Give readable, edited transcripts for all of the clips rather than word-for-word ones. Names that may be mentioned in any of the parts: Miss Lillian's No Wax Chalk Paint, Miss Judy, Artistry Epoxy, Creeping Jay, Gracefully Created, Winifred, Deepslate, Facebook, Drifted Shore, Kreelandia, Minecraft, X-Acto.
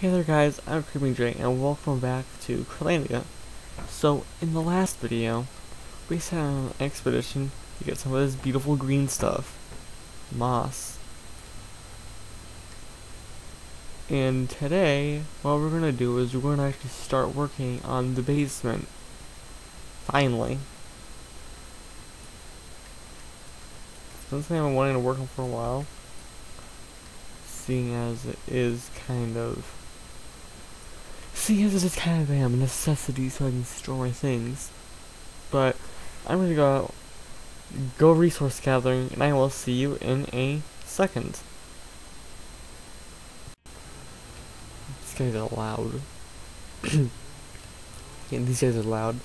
Hey there guys, I'm Creeping Jay and welcome back to Kreelandia. So, in the last video, we set out on an expedition to get some of this beautiful green stuff. Moss. And today, what we're going to do is we're going to actually start working on the basement. Finally. It's been something I've been wanting to work on for a while. Seeing as it is kind of a necessity so I can store my things. But I'm gonna go resource gathering and I will see you in a second. These guys are loud. Yeah, these guys are loud.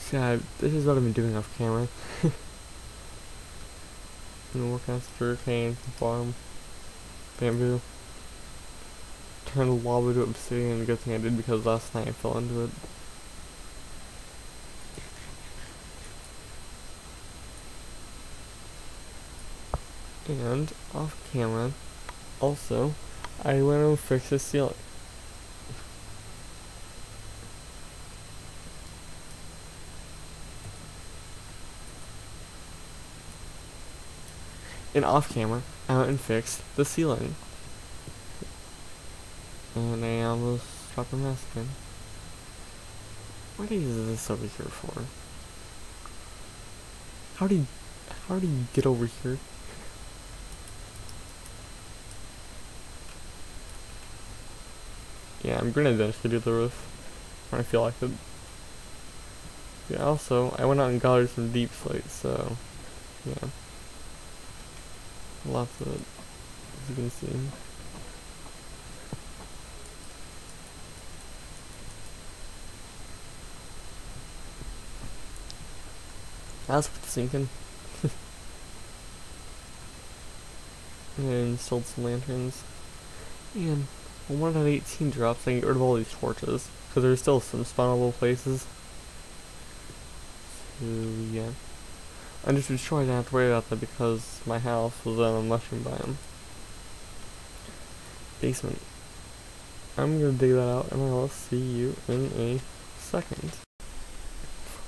So this is what I've been doing off camera. Been working on sugar cane, farm, bamboo. Turned lava to obsidian. Good thing I did because last night I fell into it. And off camera, also, I went and fixed the ceiling. And off camera, I went and fixed the ceiling. And I almost dropped a mask in. What is this over here for? How do you get over here? Yeah, I'm gonna eventually do the roof when I feel like it. Yeah, also, I went out and gathered some Deepslate, so yeah. Lots of it, as you can see. That's for the sinking. And sold some lanterns. And when one out of 18 drops, I can get rid of all these torches, because there's still some spawnable places. So yeah. I'm just sure I didn't have to worry about that because my house was on a mushroom biome. Basement. I'm gonna dig that out and I'll see you in a second.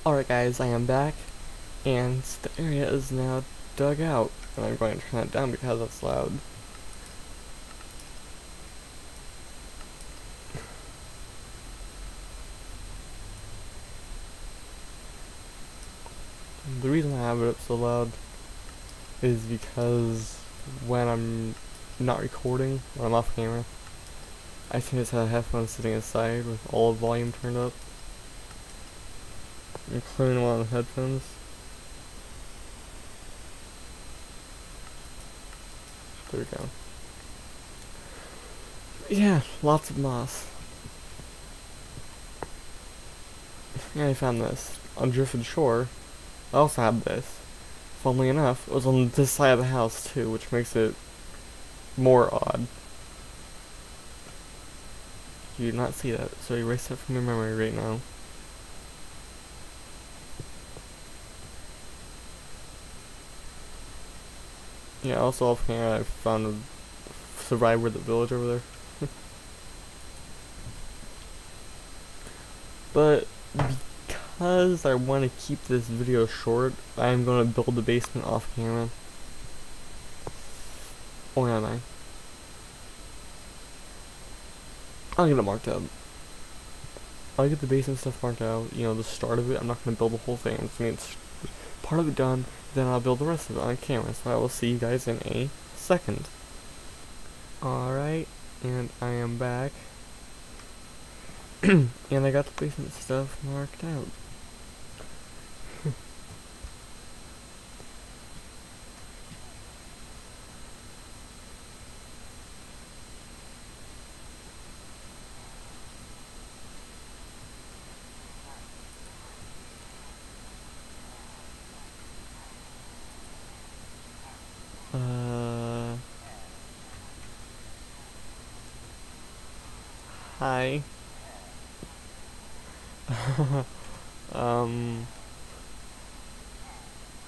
Alright guys, I am back. And the area is now dug out, and I'm going to turn that down because that's loud. The reason I have it up so loud is because when I'm not recording, when I'm off camera, I can just have headphones sitting aside with all the volume turned up, including one of the headphones. There we go. Yeah, lots of moss. Yeah, I found this on Drifted Shore. I also had this. Funnily enough, it was on this side of the house too, which makes it more odd. You did not see that, so erase that from your memory right now. Yeah, also off camera I found a survivor with the village over there. But because I want to keep this video short, I'm going to build the basement off camera. Or am I? I'll get it marked up. I'll get the basement stuff marked out, you know, the start of it. I'm not going to build the whole thing, I'm just going to get part of it done. Then I'll build the rest of it on camera, so I will see you guys in a second. Alright, and I am back. And I got the basement stuff marked out. Hi.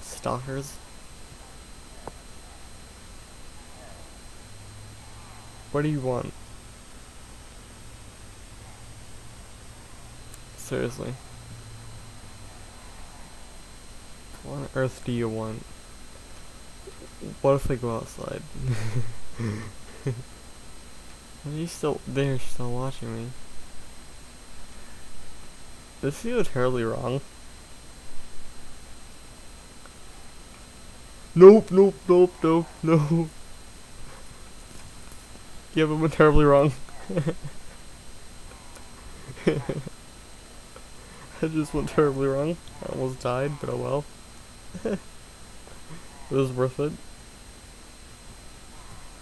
Stalkers. What do you want? Seriously. What on earth do you want? What if I go outside? Are you still there? You're still watching me. This feels terribly wrong. Nope, nope, nope, nope, nope. Yeah, but we're terribly wrong. I just went terribly wrong. I almost died, but oh well. It was worth it.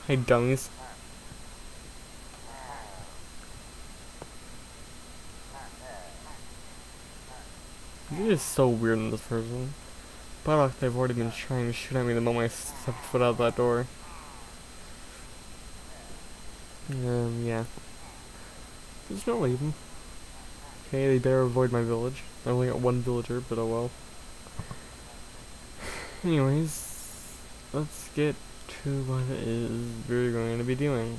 Hey, dummies. It is so weird in this person. But they've already been trying to shoot at me the moment I stepped foot out of that door. Yeah. There's no leaving. Okay, they better avoid my village. I only got one villager, but oh well. Anyways, let's get to what it is we're going to be doing.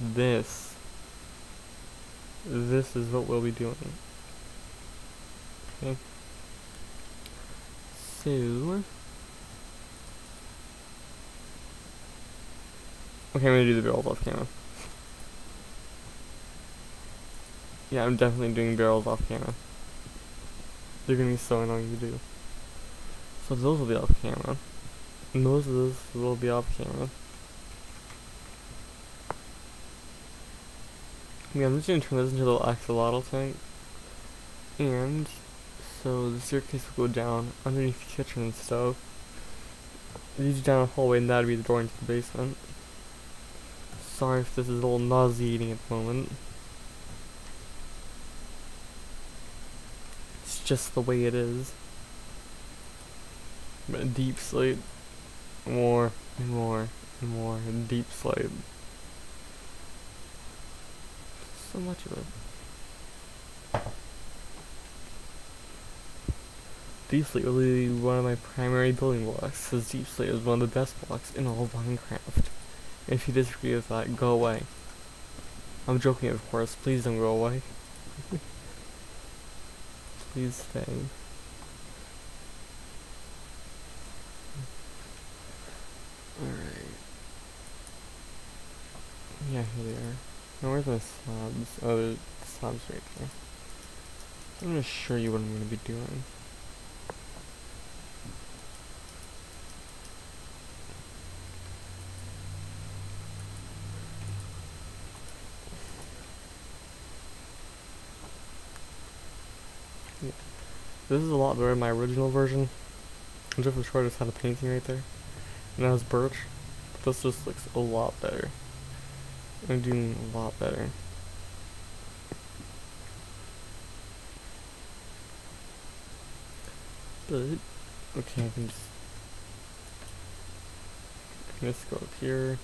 This is what we'll be doing. Okay. So. Okay, I'm gonna do the barrels off camera. Yeah, I'm definitely doing barrels off camera. They're gonna be so annoying to do. So those will be off camera. Most of those will be off camera. Yeah, I'm just gonna turn this into a little axolotl tank. And so the staircase will go down underneath the kitchen and stove. Leads down a hallway, and that'll be the door into the basement. Sorry if this is a little nauseating at the moment. It's just the way it is. But Deepslate. More and more and more Deepslate. So much of it. Deepslate will be one of my primary building blocks, since Deepslate is one of the best blocks in all of Minecraft. If you disagree with that, go away. I'm joking, of course. Please don't go away. Please stay. Alright. Yeah, here they are. Now, where's my slabs? Oh, the slabs right there. I'm gonna show you what I'm gonna be doing. This is a lot better than my original version. Drifted Shore just had a painting right there. And that was birch. But this just looks a lot better. I'm doing a lot better. But, okay, I can just go up here.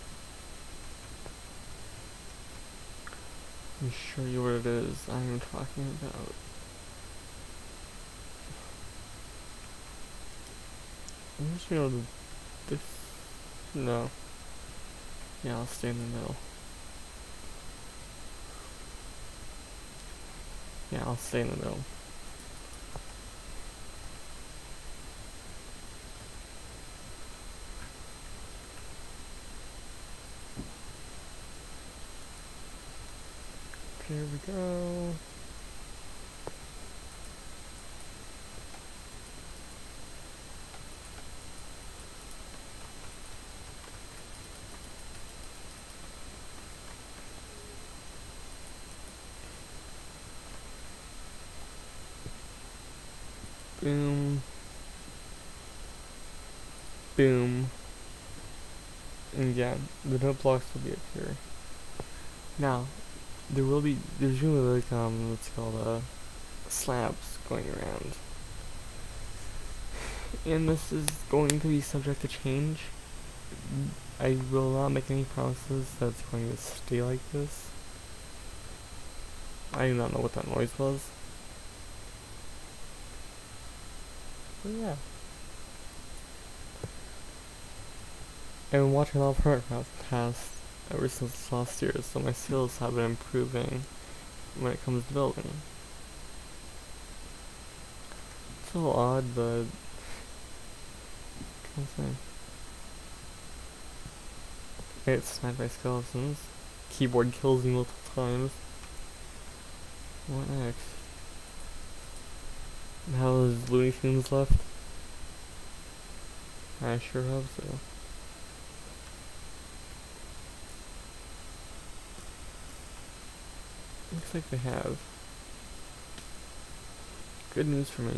Let me show you what it is I am talking about. I'm just gonna do this. No. Yeah, I'll stay in the middle. Yeah, I'll stay in the middle. There we go. Boom. Boom. And yeah, the note blocks will be up here. Now, there's usually like, what's called, slabs going around. And this is going to be subject to change. I will not make any promises that's going to stay like this. I do not know what that noise was. But yeah. I've been watching a lot of Minecraft past ever since last year, so my skills have been improving when it comes to building. so odd, but can't say. I get sniped by skeletons. Keyboard kills me multiple times. What next? How is Looney Tunes left? I sure hope so. Looks like they have. Good news for me.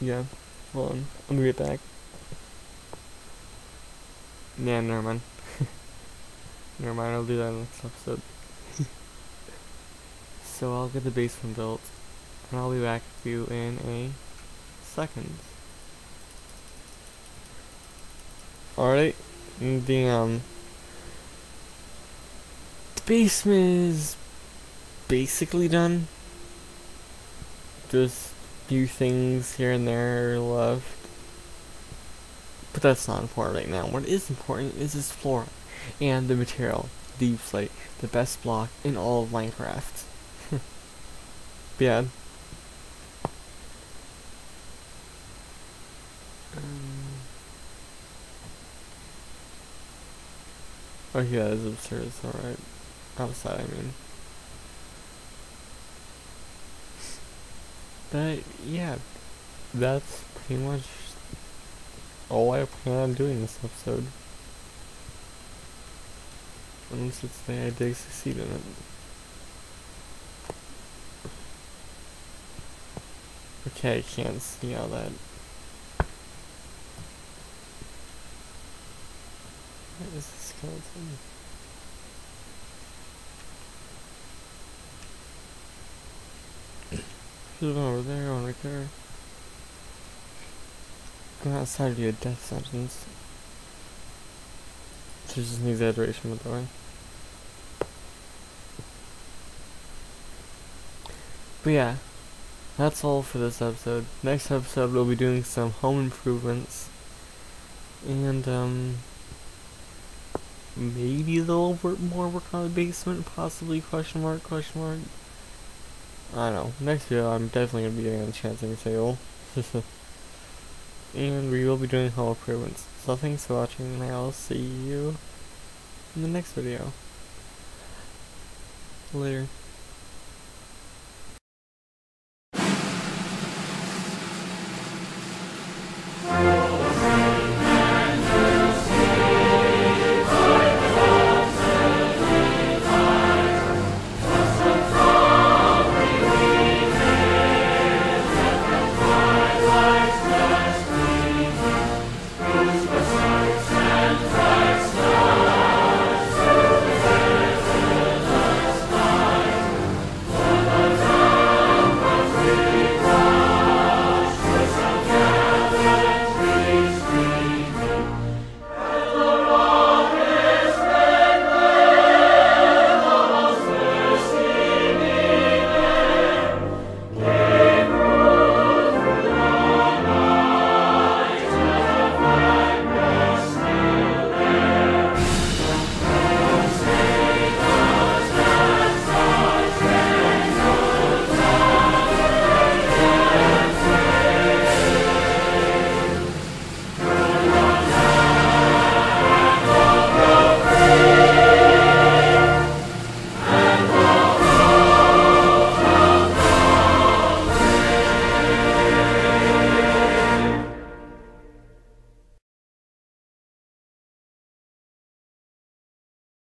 Yeah, hold on. I'm gonna get back. Yeah, never mind. Never mind, I'll do that in the next episode. So I'll get the basement built, and I'll be back with you in a second. Alright, the basement is basically done. Just a few things here and there left. But that's not important right now. What is important is this floor and the material. Deepslate, the best block in all of Minecraft. Yeah. Oh yeah, that is absurd, it's alright. Outside, I mean. But yeah, that's pretty much all I plan on doing this episode. Unless it's the day I did succeed in it. Okay, I can't see how that... What is this skeleton? Should've gone over there, one right there. Going outside would be a death sentence. There's just an exaggeration, by the way. But yeah. That's all for this episode. Next episode we'll be doing some home improvements. And maybe a little more work on the basement, possibly, question mark. I don't know. Next video I'm definitely gonna be doing a chance every sale. And we will be doing home improvements. So thanks for watching, and I'll see you in the next video. Later.